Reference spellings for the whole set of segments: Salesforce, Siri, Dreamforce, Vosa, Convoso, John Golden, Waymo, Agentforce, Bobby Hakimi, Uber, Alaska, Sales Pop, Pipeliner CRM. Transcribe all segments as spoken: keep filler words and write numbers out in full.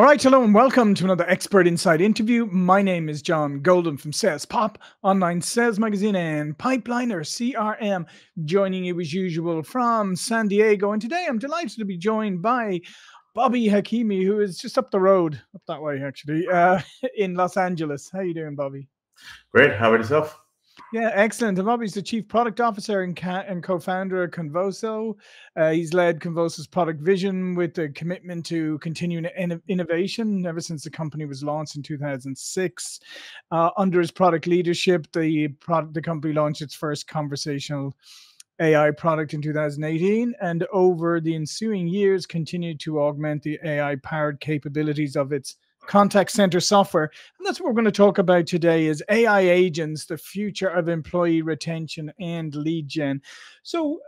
All right, hello and welcome to another Expert Inside interview. My name is John Golden from Sales Pop, online sales magazine and Pipeliner C R M, joining you as usual from San Diego. And today I'm delighted to be joined by Bobby Hakimi, who is just up the road, up that way actually, uh, in Los Angeles. How are you doing, Bobby? Great. How about yourself? Yeah, excellent. And Bobby's the Chief Product Officer and, and co-founder of Convoso. Uh, he's led Convoso's product vision with a commitment to continuing in innovation ever since the company was launched in two thousand six. Uh, under his product leadership, the, product, the company launched its first conversational A I product in two thousand eighteen, and over the ensuing years continued to augment the A I-powered capabilities of its contact center software. And that's what we're going to talk about today is A I agents, the future of employee retention and lead gen. So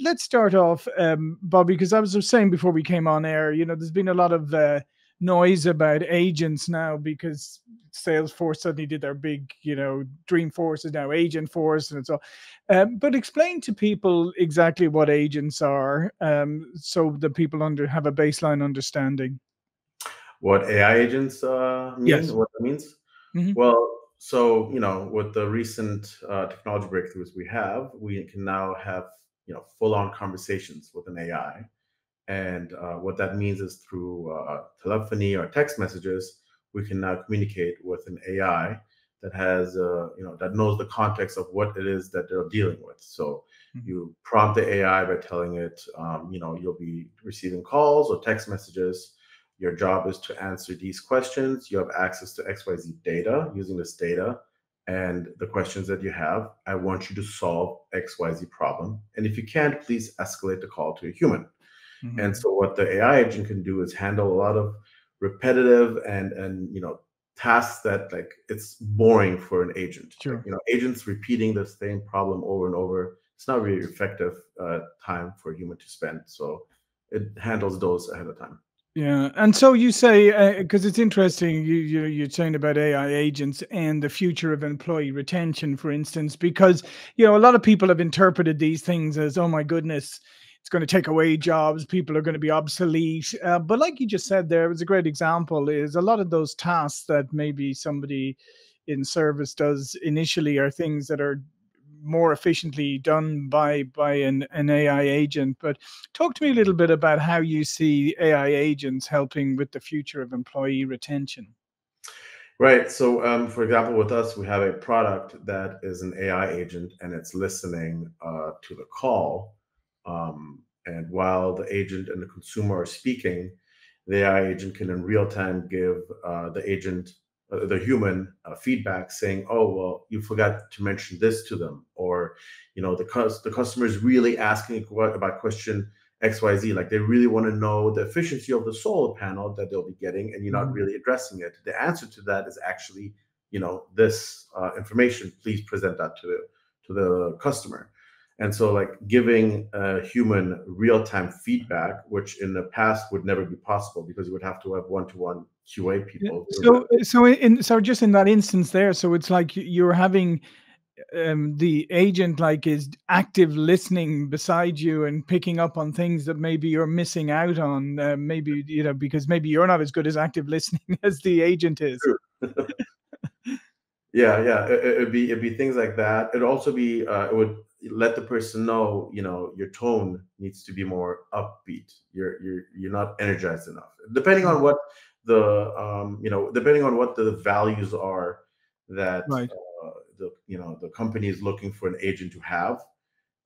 let's start off, um, Bobby, because I was saying before we came on air, you know, there's been a lot of uh, noise about agents now because Salesforce suddenly did their big, you know, Dreamforce is now Agentforce and so on. Um, but explain to people exactly what agents are um, so that people under have a baseline understanding. What A I agents uh, mean, yes. What that means? Mm-hmm. Well, so, you know, with the recent uh, technology breakthroughs we have, we can now have, you know, full-on conversations with an A I. And uh, what that means is through uh, telephony or text messages, we can now communicate with an A I that has, uh, you know, that knows the context of what it is that they're dealing with. So mm-hmm. you prompt the A I by telling it, um, you know, you'll be receiving calls or text messages. Your job is to answer these questions. You have access to X Y Z data using this data and the questions that you have. I want you to solve X Y Z problem. And if you can't, please escalate the call to a human. Mm-hmm. And so what the A I agent can do is handle a lot of repetitive and, and you know, tasks that like it's boring for an agent. Sure. Like, you know, agents repeating the same problem over and over. It's not really effective uh, time for a human to spend. So it handles those ahead of time. Yeah, and so you say, because uh, it's interesting, you, you, you're saying about A I agents and the future of employee retention, for instance, because, you know, a lot of people have interpreted these things as, oh, my goodness, it's going to take away jobs, people are going to be obsolete. Uh, but like you just said there, it was a great example, is a lot of those tasks that maybe somebody in service does initially are things that are more efficiently done by by an, an A I agent. But talk to me a little bit about how you see A I agents helping with the future of employee retention. Right. So, um, for example, with us, we have a product that is an A I agent, and it's listening uh, to the call. Um, and while the agent and the consumer are speaking, the A I agent can in real time give uh, the agent Uh, the human uh, feedback saying, oh, well, you forgot to mention this to them. Or, you know, the, cus the customer is really asking about question X Y Z. Like they really want to know the efficiency of the solar panel that they'll be getting and you're not really addressing it. The answer to that is actually, you know, this uh, information, please present that to the, to the customer. And so like giving a human real-time feedback, which in the past would never be possible because you would have to have one-to-one Q A people. So, so, in, so just in that instance there, so it's like you're having um, the agent like is active listening beside you and picking up on things that maybe you're missing out on, uh, maybe, you know, because maybe you're not as good as active listening as the agent is. Yeah, yeah, it, it'd be it'd be things like that. It'd also be uh, it would let the person know, you know, your tone needs to be more upbeat. You're you're you're not energized enough. Depending on what the um you know depending on what the values are that right. uh, the you know the company is looking for an agent to have,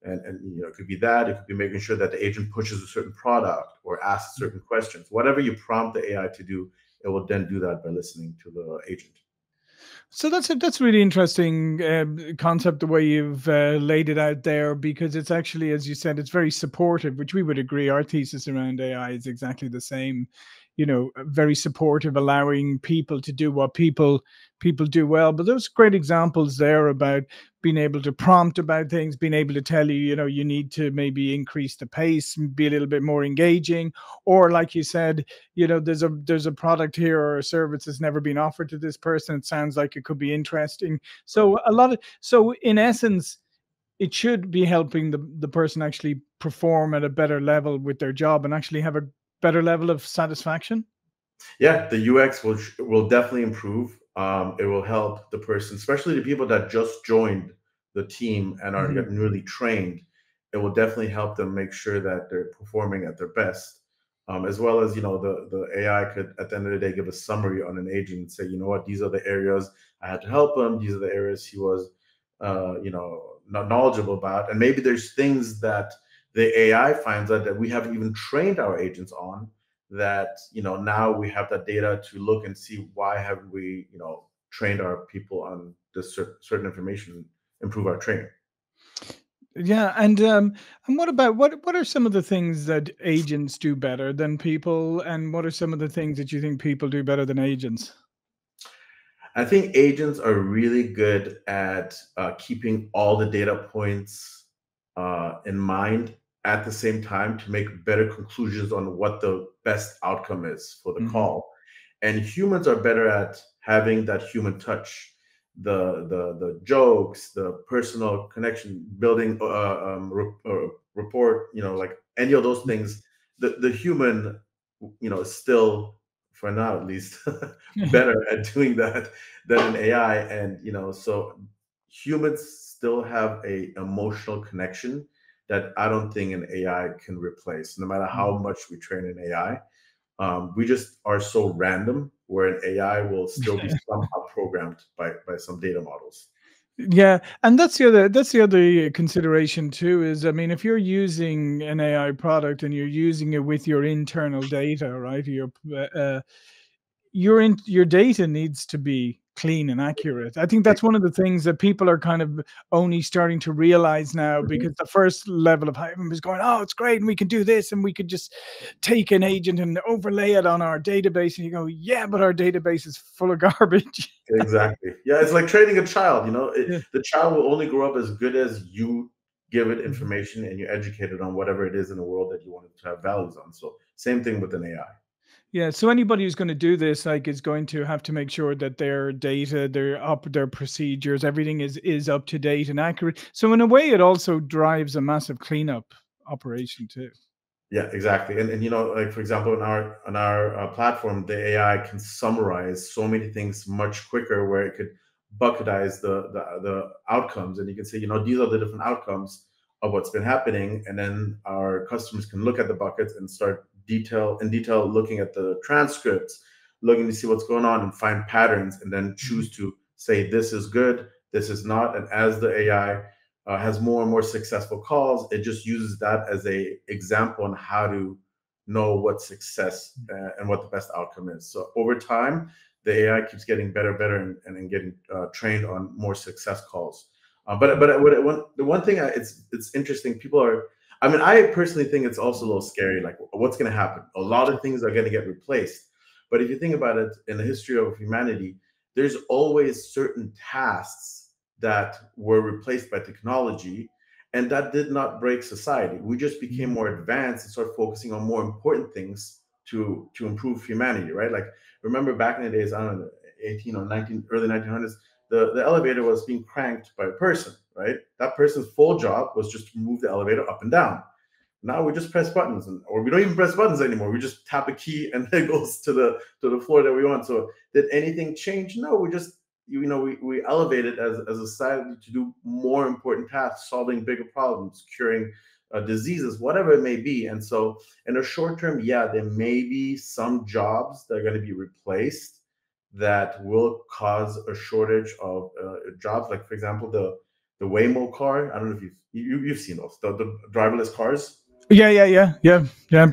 and and you know it could be that it could be making sure that the agent pushes a certain product or asks certain questions. Whatever you prompt the A I to do, it will then do that by listening to the agent. So that's a, that's a really interesting uh, concept, the way you've uh, laid it out there, because it's actually, as you said, it's very supportive, which we would agree. Our thesis around A I is exactly the same, you know, very supportive, allowing people to do what people people do well. But those great examples there about being able to prompt about things, being able to tell you, you know, you need to maybe increase the pace and be a little bit more engaging. Or like you said, you know, there's a there's a product here or a service that's never been offered to this person. It sounds like it could be interesting. So a lot of so in essence, it should be helping the, the person actually perform at a better level with their job and actually have a better level of satisfaction. yeah, the U X will will definitely improve. Um, it will help the person, especially the people that just joined the team and are mm-hmm. newly trained. It will definitely help them make sure that they're performing at their best, um, as well as, you know, the, the A I could, at the end of the day, give a summary on an agent and say, you know what, these are the areas I had to help him. These are the areas he was, uh, you know, not knowledgeable about. And maybe there's things that the A I finds out that we haven't even trained our agents on, that, you know, now we have that data to look and see why have we, you know, trained our people on this cer- certain information, improve our training. Yeah. And um, and what about, what what are some of the things that agents do better than people? And what are some of the things that you think people do better than agents? I think agents are really good at uh, keeping all the data points uh, in mind at the same time to make better conclusions on what the best outcome is for the mm-hmm. call. And humans are better at having that human touch, the the the jokes, the personal connection, building uh, um, re- uh, rapport, you know, like any of those things. The the human, you know, is still, for now at least, better at doing that than an A I. And, you know, so humans still have a emotional connection that I don't think an A I can replace, no matter how much we train an A I. Um, we just are so random, where an A I will still be somehow programmed by, by some data models. Yeah, and that's the other that's the other consideration too, is, I mean, if you're using an A I product and you're using it with your internal data, right? Your uh, your in, your data needs to be clean and accurate. I think that's one of the things that people are kind of only starting to realize now, mm-hmm. because the first level of hype was going, oh, it's great, and we can do this, and we could just take an agent and overlay it on our database. And you go, yeah, but our database is full of garbage. Exactly. Yeah, it's like training a child, you know. It, yeah. The child will only grow up as good as you give it information and you educate it on whatever it is in the world that you want it to have values on. So same thing with an A I. Yeah, so anybody who's going to do this, like, is going to have to make sure that their data, their up, their procedures, everything is is up to date and accurate. So in a way, it also drives a massive cleanup operation too. Yeah, exactly. And and you know, like, for example, in our on our uh, platform, the A I can summarize so many things much quicker, where it could bucketize the the, the outcomes, and you can say, you know, these are the different outcomes of what's been happening, and then our customers can look at the buckets and start detail in detail looking at the transcripts, looking to see what's going on and find patterns, and then choose to say, this is good, this is not. And as the A I uh, has more and more successful calls, it just uses that as a example on how to know what success uh, and what the best outcome is. So over time, the A I keeps getting better, better, and, and, and getting uh, trained on more success calls. Uh, but but what, what, the one thing I, it's it's interesting, people are, I mean, I personally think it's also a little scary, like, what's going to happen? A lot of things are going to get replaced. But if you think about it, in the history of humanity, there's always certain tasks that were replaced by technology, and that did not break society. We just became more advanced and started focusing on more important things to, to improve humanity, right? Like, remember back in the days, I don't know, eighteen or nineteen, early nineteen hundreds, the, the elevator was being cranked by a person. Right? That person's full job was just to move the elevator up and down. Now we just press buttons, and, or we don't even press buttons anymore. We just tap a key and it goes to the to the floor that we want. So did anything change? No, we just, you know, we, we elevated as, as a society to do more important tasks, solving bigger problems, curing uh, diseases, whatever it may be. And so in the short term, yeah, there may be some jobs that are going to be replaced that will cause a shortage of uh, jobs. Like, for example, the The Waymo car. I don't know if you've you, you've seen those the, the driverless cars. Yeah, yeah, yeah, yeah, yeah.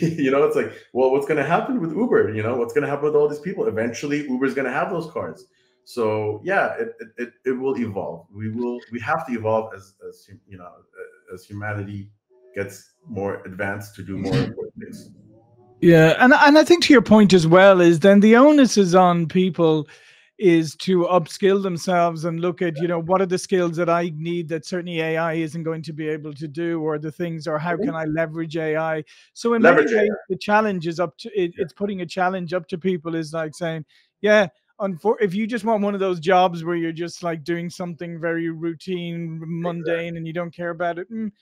You know, it's like, well, what's going to happen with Uber? You know, what's going to happen with all these people? Eventually, Uber's going to have those cars. So yeah, it it it will evolve. We will we have to evolve as as you know as humanity gets more advanced to do more important things. Yeah, and and I think to your point as well is then the onus is on people. Is to upskill themselves and look at, you know, what are the skills that I need that certainly A I isn't going to be able to do, or the things, or how can I leverage A I? So in many ways, the challenge is up to, it, yeah. it's putting a challenge up to people is like saying, yeah, unfor- if you just want one of those jobs where you're just like doing something very routine, mundane, exactly. and you don't care about it, mm,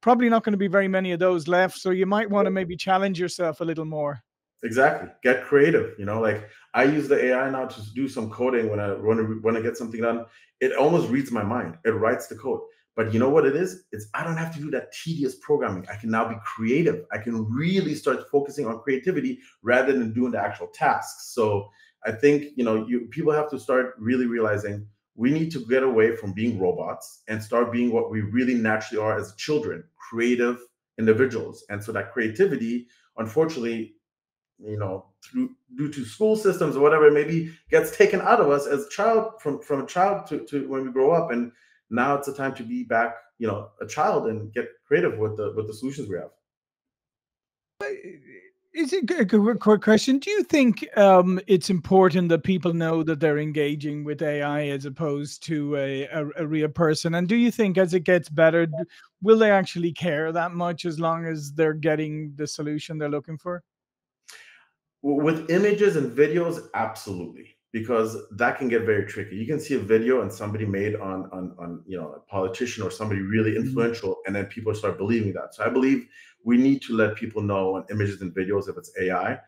probably not going to be very many of those left. So you might want to maybe challenge yourself a little more. Exactly. Get creative. You know, like I use the A I now to do some coding when I want to want to get something done. It almost reads my mind. It writes the code. But you know what it is? It's I don't have to do that tedious programming. I can now be creative. I can really start focusing on creativity rather than doing the actual tasks. So I think, you know, you people have to start really realizing we need to get away from being robots and start being what we really naturally are as children, creative individuals. And so that creativity, unfortunately, you know, through due to school systems or whatever, maybe gets taken out of us as child from from a child to, to when we grow up. And now it's the time to be back, you know, a child and get creative with the with the solutions we have. Is it a good, quick question? Do you think um, it's important that people know that they're engaging with A I as opposed to a, a, a real person? And do you think as it gets better, will they actually care that much as long as they're getting the solution they're looking for? With images and videos, absolutely, because that can get very tricky. You can see a video and somebody made on, on, on you know, a politician or somebody really influential, and then people start believing that. So I believe we need to let people know on images and videos if it's A I.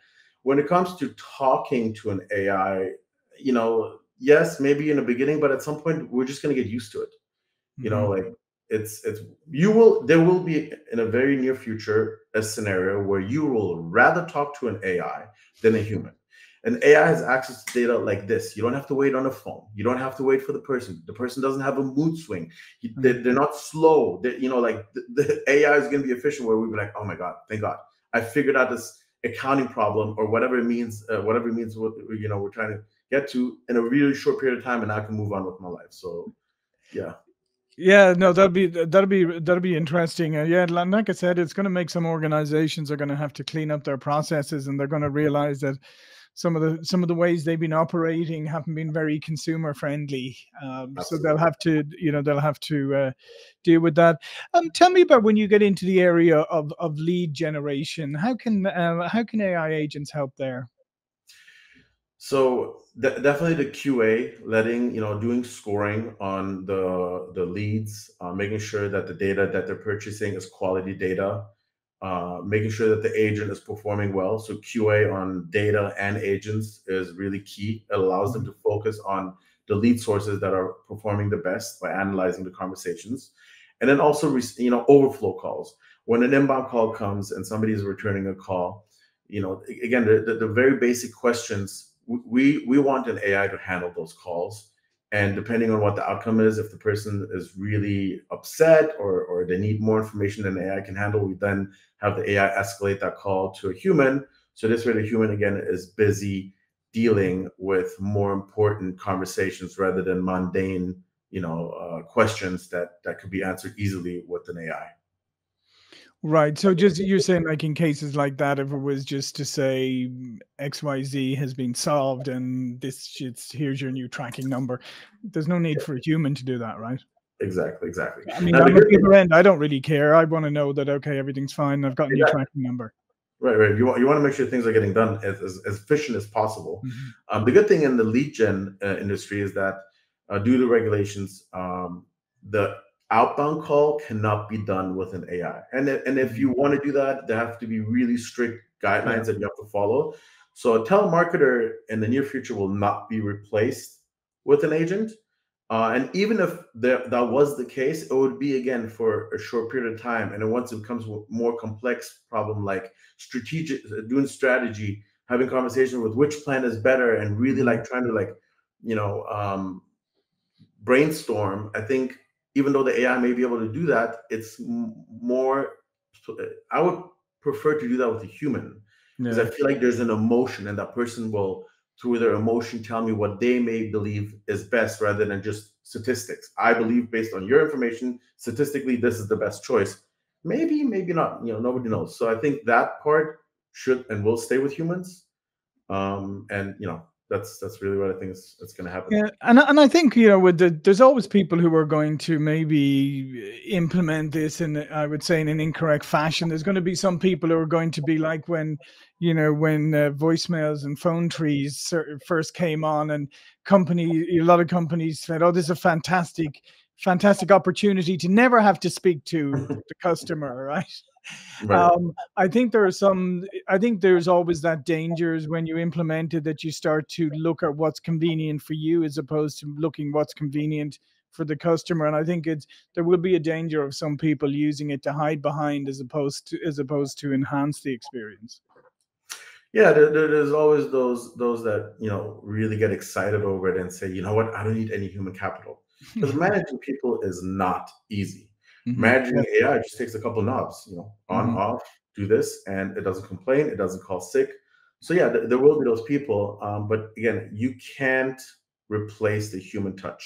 When it comes to talking to an A I, you know, yes, maybe in the beginning, but at some point we're just going to get used to it. You know, like it's it's you will there will be in a very near future a scenario where you will rather talk to an A I than a human. And A I has access to data like this. You don't have to wait on a phone. You don't have to wait for the person. The person doesn't have a mood swing. They're, they're not slow. They're, you know, like the, the A I is going to be efficient where we'll be like, oh my God, thank God. I figured out this accounting problem or whatever it means, uh, whatever it means, what, you know, we're trying to get to in a really short period of time, and I can move on with my life. So, yeah. Yeah, no, that'd be that'd be that'd be interesting. Uh, yeah, like I said, it's going to make some organizations are going to have to clean up their processes, and they're going to realize that some of the some of the ways they've been operating haven't been very consumer friendly. Um, so they'll have to, you know, they'll have to uh, deal with that. Um, tell me about when you get into the area of of lead generation. How can uh, how can A I agents help there? So de- definitely the Q A, letting, you know, doing scoring on the, the leads, uh, making sure that the data that they're purchasing is quality data, uh, making sure that the agent is performing well. So Q A on data and agents is really key. It allows them to focus on the lead sources that are performing the best by analyzing the conversations. And then also, you know, overflow calls. When an inbound call comes and somebody is returning a call, you know, again, the, the, the very basic questions. We we want an A I to handle those calls, and depending on what the outcome is, if the person is really upset or or they need more information than the A I can handle, we then have the A I escalate that call to a human. So this way, the human again is busy dealing with more important conversations rather than mundane, you know, uh, questions that that could be answered easily with an A I. Right. So just you're saying like in cases like that, if it was just to say X Y Z has been solved and this shit's here's your new tracking number, there's no need for a human to do that, right? Exactly, exactly. I mean, on the other end, I don't really care. I want to know that, okay, everything's fine. I've got a new exactly. tracking number. Right, right. You want, you want to make sure things are getting done as, as, as efficient as possible. Mm-hmm. Um, the good thing in the lead gen uh, industry is that uh, due to regulations, um, the outbound call cannot be done with an A I. And, and if you want to do that, there have to be really strict guidelines that you have to follow. So a telemarketer in the near future will not be replaced with an agent. Uh, and even if there, that was the case, it would be, again, for a short period of time. And then once it becomes a more complex problem, like strategic, doing strategy, having conversation with which plan is better, and really like trying to like, you know, um, brainstorm, I think, even though the A I may be able to do that, it's more, I would prefer to do that with a human, because yeah. I feel like there's an emotion, and that person will, through their emotion, tell me what they may believe is best rather than just statistics. I believe based on your information, statistically, this is the best choice. Maybe, maybe not, you know, nobody knows. So I think that part should and will stay with humans. Um, and, you know, That's that's really what I think is that's going to happen. Yeah, and and I think, you know, with the there's always people who are going to maybe implement this in, I would say, in an incorrect fashion. There's going to be some people who are going to be like when, you know, when uh, voicemails and phone trees first came on, and company a lot of companies said, "Oh, this is a fantastic fantastic opportunity to never have to speak to the customer, right? Right. Um, I think there are some, I think there's always that danger when you implement it that you start to look at what's convenient for you as opposed to looking what's convenient for the customer. And I think it's, there will be a danger of some people using it to hide behind as opposed to, as opposed to enhance the experience. Yeah, there, there, there's always those, those that, you know, really get excited over it and say, you know what, I don't need any human capital. Because managing people is not easy. Mm-hmm. Managing A I just takes a couple of knobs, you know, on, mm-hmm. off, do this, and it doesn't complain, it doesn't call sick. So yeah, th there will be those people, um, but again, you can't replace the human touch.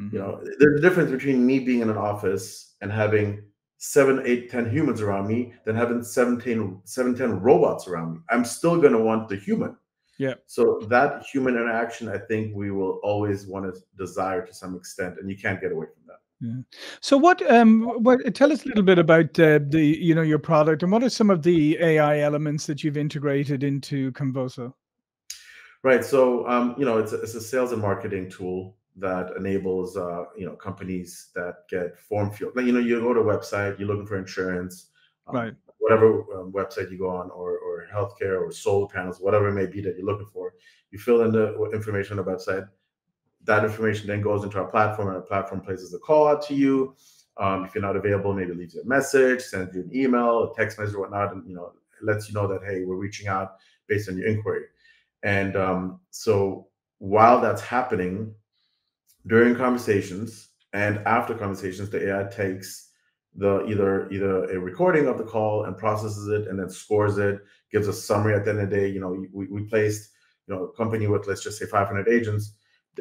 Mm-hmm. You know, there's a difference between me being in an office and having seven, eight, ten humans around me than having seventeen, seven, ten robots around me. I'm still going to want the human. Yeah. So that human interaction, I think we will always want to desire to some extent, and you can't get away from that. Yeah. So what, um, what, tell us a little bit about uh, the, you know, your product, and what are some of the A I elements that you've integrated into Convoso? Right. So, um, you know, it's a, it's a sales and marketing tool that enables, uh, you know, companies that get form filled. Like, you know, you go to a website, you're looking for insurance, um, right? Whatever um, website you go on, or, or healthcare or solar panels, whatever it may be that you're looking for, you fill in the information on the website. That information then goes into our platform, and our platform places a call out to you. Um, if you're not available, maybe leaves you a message, sends you an email, a text message, or whatnot, and you know, lets you know that, hey, we're reaching out based on your inquiry. And um, so while that's happening, during conversations and after conversations, the A I takes the either either a recording of the call and processes it, and then scores it, gives a summary at the end of the day. You know, we, we placed, you know, a company with, let's just say, five hundred agents.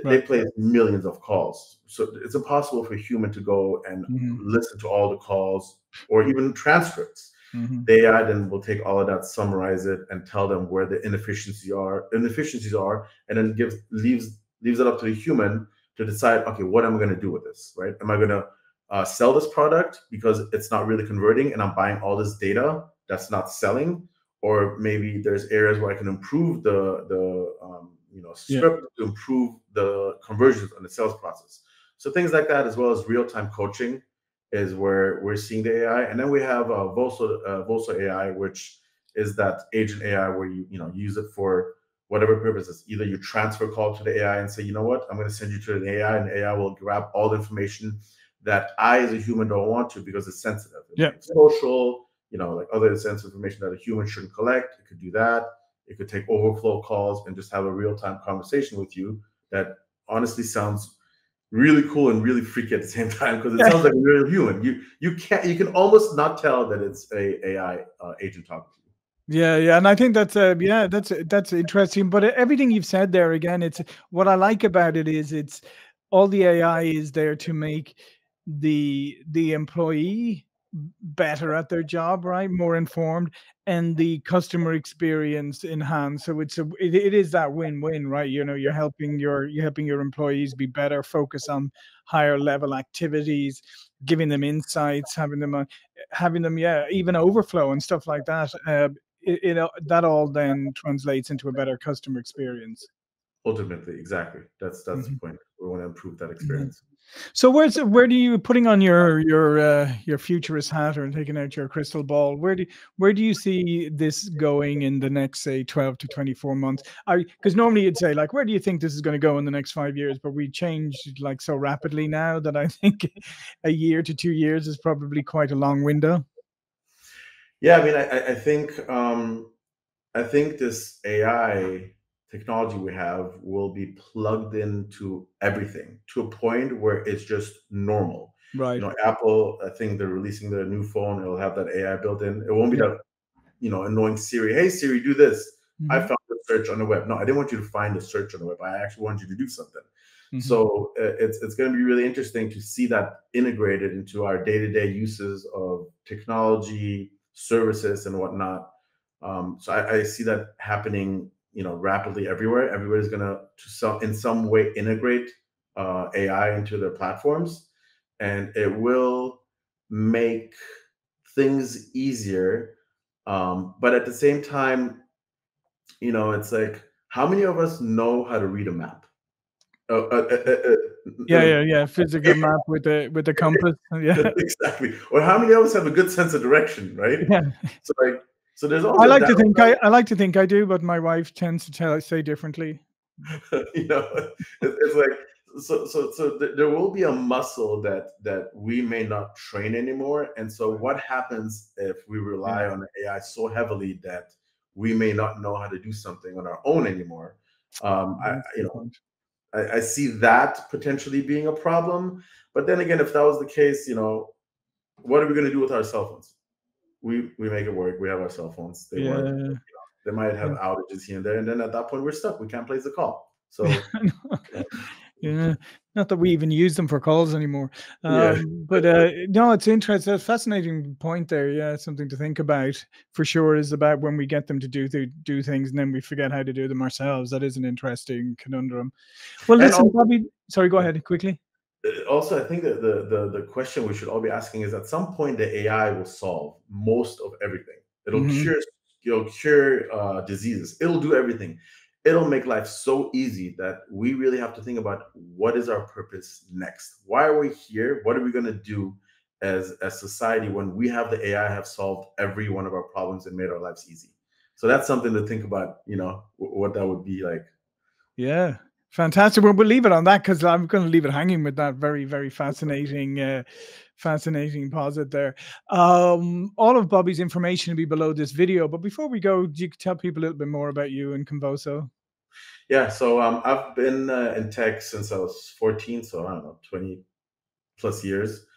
They play millions of calls. So it's impossible for a human to go and mm-hmm. listen to all the calls or even transcripts. Mm-hmm. The A I then will take all of that, summarize it, and tell them where the inefficiencies are, inefficiencies are, and then gives leaves leaves it up to the human to decide, okay, what am I going to do with this, right? Am I going to uh, sell this product because it's not really converting and I'm buying all this data that's not selling? Or maybe there's areas where I can improve the, the um, you know, script yeah. to improve the conversions on the sales process. So things like that, as well as real-time coaching, is where we're seeing the A I. And then we have uh, Vosa, uh, Vosa A I, which is that agent A I where you, you know, use it for whatever purposes. Either you transfer call to the A I and say, you know what, I'm going to send you to an A I, and A I will grab all the information that I as a human don't want to because it's sensitive. It's yeah. social, you know, like other sensitive information that a human shouldn't collect. It could do that. It could take overflow calls and just have a real-time conversation with you that honestly sounds really cool and really freaky at the same time, because it sounds like a real human. You you can't you can almost not tell that it's a A I uh, agent talking to you. Yeah, yeah, and I think that's uh, yeah, that's that's interesting. But everything you've said there, again, it's what I like about it is it's all the A I is there to make the the employee better at their job, right? More informed, and the customer experience enhanced. So it's a, it, it is that win-win, right? You know, you're helping your, you're helping your employees be better, focus on higher level activities, giving them insights, having them, uh, having them, yeah, even overflow and stuff like that. Uh, it, it that all then translates into a better customer experience. Ultimately, exactly. That's that's mm-hmm. the point. We want to improve that experience. Mm-hmm. So where's where do you putting on your your uh, your futurist hat or taking out your crystal ball? Where do where do you see this going in the next, say, twelve to twenty-four months? Because normally you'd say, like, where do you think this is going to go in the next five years? But we changed like so rapidly now that I think a year to two years is probably quite a long window. Yeah, I mean, I, I think um, I think this A I technology we have will be plugged into everything to a point where it's just normal. Right. You know, Apple, I think they're releasing their new phone. It'll have that A I built in. It won't be yeah. that, you know, annoying Siri. Hey, Siri, do this. Mm-hmm. I found a search on the web. No, I didn't want you to find a search on the web. I actually wanted you to do something. Mm-hmm. So uh, it's, it's going to be really interesting to see that integrated into our day-to-day uses of technology, services, and whatnot. Um, so I, I see that happening, you know, rapidly everywhere. Everybody's going to, some, in some way, integrate uh, A I into their platforms, and it will make things easier. Um, but at the same time, you know, it's like, how many of us know how to read a map? Oh, uh, uh, uh, yeah, yeah, yeah. Physical map with the with the compass. Yeah, exactly. Or how many of us have a good sense of direction, right? Yeah. So like, so there's. I like to think I, I like to think I do, but my wife tends to tell I say differently. You know, it, it's like so so so. Th there will be a muscle that that we may not train anymore, and so what happens if we rely on A I so heavily that we may not know how to do something on our own anymore? Um, I you know. I, I see that potentially being a problem, but then again, if that was the case, you know, what are we going to do with our cell phones? We we make it work. We have our cell phones. They yeah. work. You know, they might have yeah. outages here and there, and then at that point, we're stuck. We can't place the call. So, yeah. yeah, not that we even use them for calls anymore. Um, yeah. But uh, no, it's interesting. That's a fascinating point there. Yeah, it's something to think about for sure. Is about when we get them to do to do things, and then we forget how to do them ourselves. That is an interesting conundrum. Well, listen, also, Bobby. Sorry, go ahead quickly. Also, I think that the, the the question we should all be asking is: at some point, the A I will solve most of everything. It'll mm-hmm. cure, it'll cure uh, diseases. It'll do everything. It'll make life so easy that we really have to think about what is our purpose next. Why are we here? What are we going to do as a society when we have the A I have solved every one of our problems and made our lives easy? So that's something to think about. You know what that would be like. Yeah. Fantastic. Well, we'll leave it on that because I'm going to leave it hanging with that very, very fascinating, uh, fascinating posit there. Um, all of Bobby's information will be below this video. But before we go, you could tell people a little bit more about you and Convoso. Yeah. So um, I've been uh, in tech since I was fourteen. So I don't know, twenty plus years.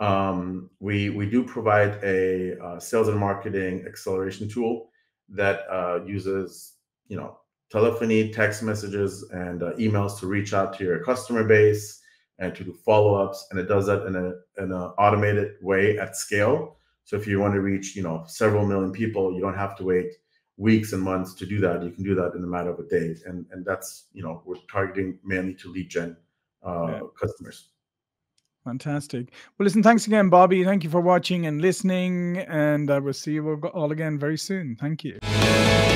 Um, we, we do provide a uh, sales and marketing acceleration tool that uh, uses, you know, telephony, text messages, and uh, emails to reach out to your customer base and to do follow-ups. And it does that in a in an automated way at scale. So if you want to reach, you know, several million people, you don't have to wait weeks and months to do that. You can do that in a matter of a day. And and that's, you know, we're targeting mainly to lead gen uh, yeah. customers. Fantastic. Well, listen, thanks again, Bobby. Thank you for watching and listening. And I will see you all again very soon. Thank you.